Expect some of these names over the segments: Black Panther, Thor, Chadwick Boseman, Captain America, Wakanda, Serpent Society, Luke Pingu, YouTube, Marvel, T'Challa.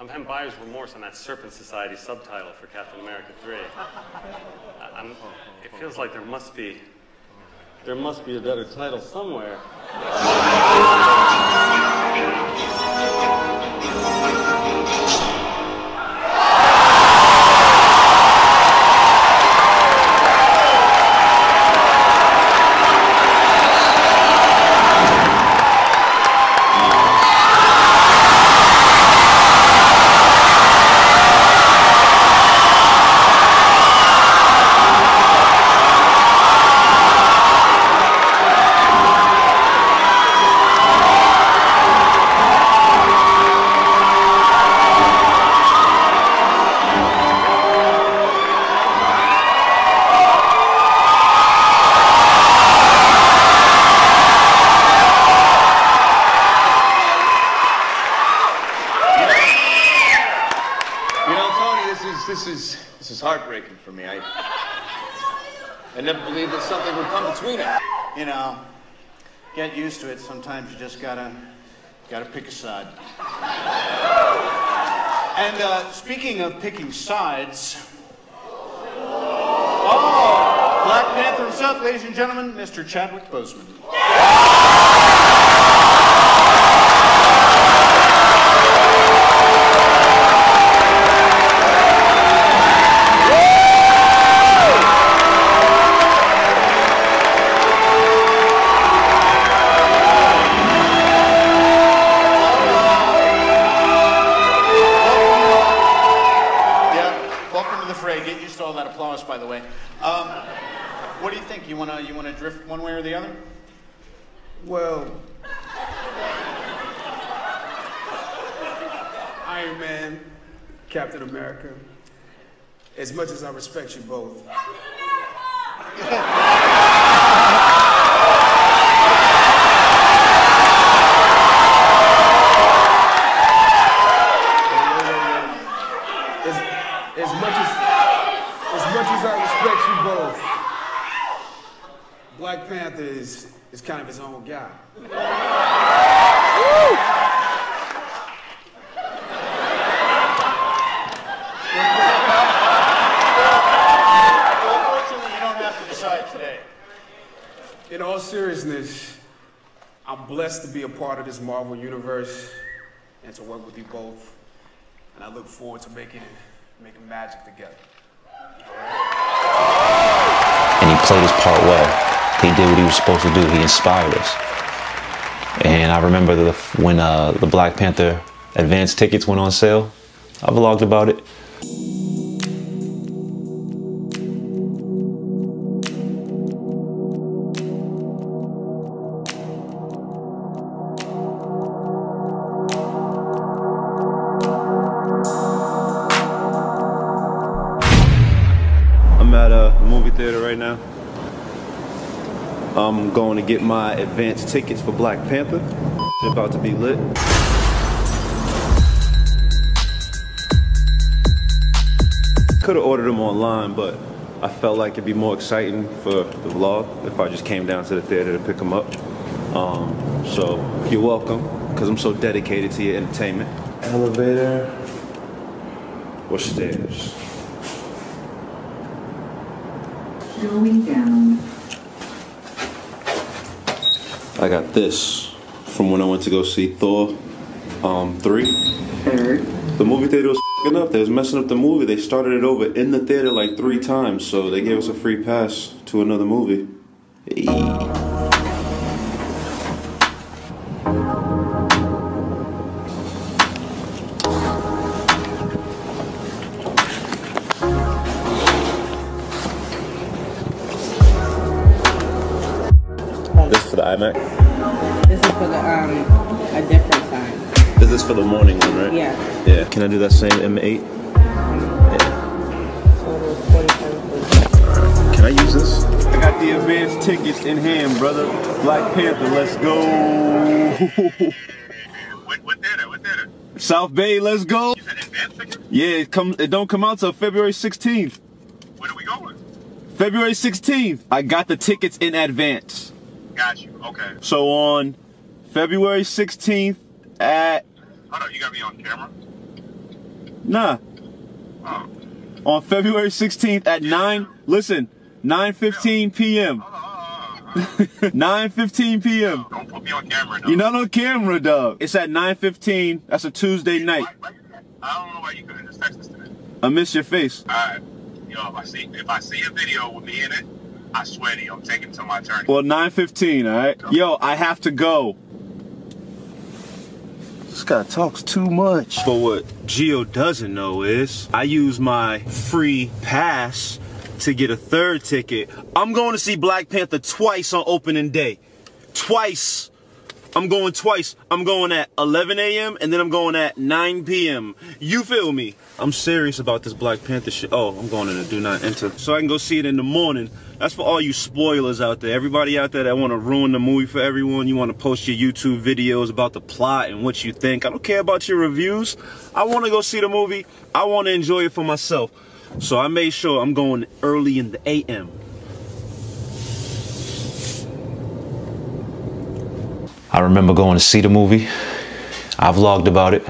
I'm having buyer's remorse on that Serpent Society subtitle for Captain America 3. It feels like there must be a better title somewhere. This is heartbreaking for me. I never believed that something would come between us. You know, get used to it. Sometimes you just gotta pick a side. And speaking of picking sides, oh, Black Panther himself, ladies and gentlemen, Mr. Chadwick Boseman. Get used to all that applause, by the way. What do you think? You wanna drift one way or the other? Well, Iron Man, Captain America. As much as I respect you both. Captain America! As much as I respect you both, Black Panther is kind of his own guy. Well, unfortunately, you don't have to decide today. In all seriousness, I'm blessed to be a part of this Marvel Universe and to work with you both. And I look forward to making magic together. And he played his part well. He did what he was supposed to do. He inspired us. And I remember when the Black Panther advance tickets went on sale, I vlogged about it. Theater right now. I'm going to get my advance tickets for Black Panther. It's about to be lit. Could have ordered them online, but I felt like it'd be more exciting for the vlog if I just came down to the theater to pick them up. So you're welcome, because I'm so dedicated to your entertainment. Elevator or stairs? Going down. I got this from when I went to go see Thor 3. Third. The movie theater was f***ing up. They was messing up the movie. They started it over in the theater like 3 times, so they gave us a free pass to another movie. Hey. This is for the a different sign. This is for the morning one, right? Yeah. Yeah. Can I do that same M8? Yeah. So it was 47. Can I use this? I got the advance tickets in hand, brother. Black Panther, let's go. What theater? What theater? South Bay, let's go. You said advance tickets? Yeah, it don't come out till February 16th. Where are we going? February 16th. I got the tickets in advance. Got you. Okay. So on February 16th at... Hold on, you got me on camera? Nah. Oh. On February 16th at 9:15 p.m. 9:15 p.m. Don't put me on camera, dog. You're not on camera, dog. It's at 9:15. That's a Tuesday night. I don't know why you couldn't just text this to me. I miss your face. Alright. Yo, if I see a video with me in it, I swear to you, I'm taking it to my attorney. Well, 9:15, alright? Yo, I have to go. This guy talks too much. But what Gio doesn't know is, I use my free pass to get a third ticket. I'm going to see Black Panther twice on opening day. Twice. I'm going twice. I'm going at 11 a.m. and then I'm going at 9 p.m. You feel me? I'm serious about this Black Panther shit. Oh, I'm going in a do not enter. So I can go see it in the morning. That's for all you spoilers out there. Everybody out there that want to ruin the movie for everyone. You want to post your YouTube videos about the plot and what you think. I don't care about your reviews. I want to go see the movie. I want to enjoy it for myself. So I made sure I'm going early in the a.m. I remember going to see the movie. I vlogged about it.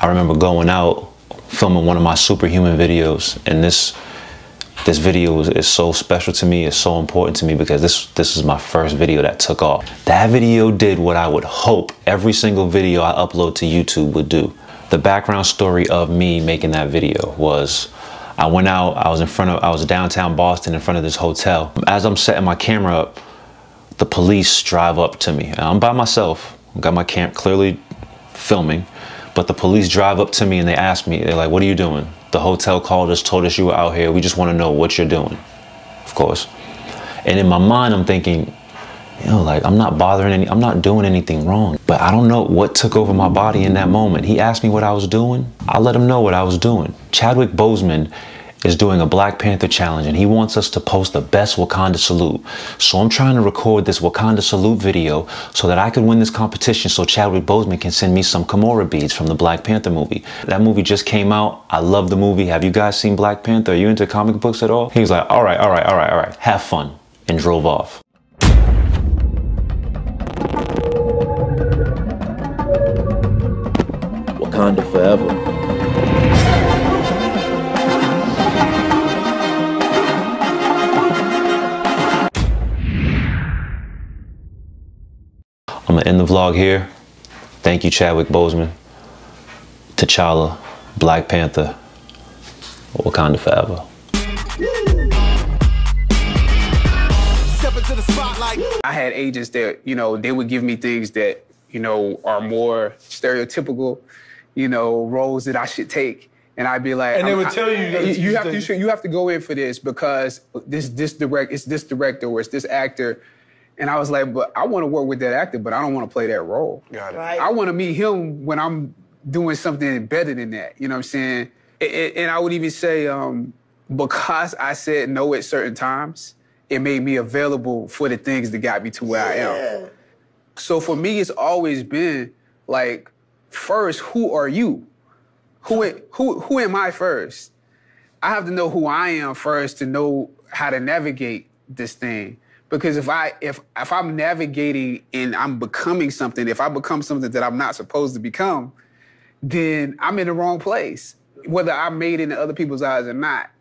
I remember going out, filming one of my superhuman videos, and this video is so special to me, it's so important to me because this is my first video that took off. That video did what I would hope every single video I upload to YouTube would do. The background story of me making that video was I went out, I was downtown Boston in front of this hotel. As I'm setting my camera up, the police drive up to me. I'm by myself, got my camp clearly filming, but the police drive up to me and they ask me, they're like, what are you doing? The hotel called us, told us you were out here. We just want to know what you're doing, of course. And in my mind, I'm thinking, you know, like I'm not doing anything wrong, but I don't know what took over my body in that moment. He asked me what I was doing. I let him know what I was doing. Chadwick Boseman is doing a Black Panther challenge and he wants us to post the best Wakanda salute. So I'm trying to record this Wakanda salute video so that I could win this competition so Chadwick Boseman can send me some Kimora beads from the Black Panther movie. That movie just came out. I love the movie. Have you guys seen Black Panther? Are you into comic books at all? He was like, all right. Have fun, and drove off. Wakanda forever. I'm gonna end the vlog here. Thank you, Chadwick Boseman, T'Challa, Black Panther, Wakanda forever. Step into the spotlight. I had agents that, you know, they would give me things that, you know, are more stereotypical, you know, roles that I should take. And I'd be like, and they would tell you, you have to go in for this because it's this director or it's this actor. And I was like, but I want to work with that actor, but I don't want to play that role. Got it. Right. I want to meet him when I'm doing something better than that. You know what I'm saying? And I would even say, because I said no at certain times, it made me available for the things that got me to where I am. So for me, it's always been like, first, who are you? Who am I first? I have to know who I am first to know how to navigate this thing. Because if I'm navigating and I'm becoming something, if I become something that I'm not supposed to become, then I'm in the wrong place, whether I'm made in other people's eyes or not.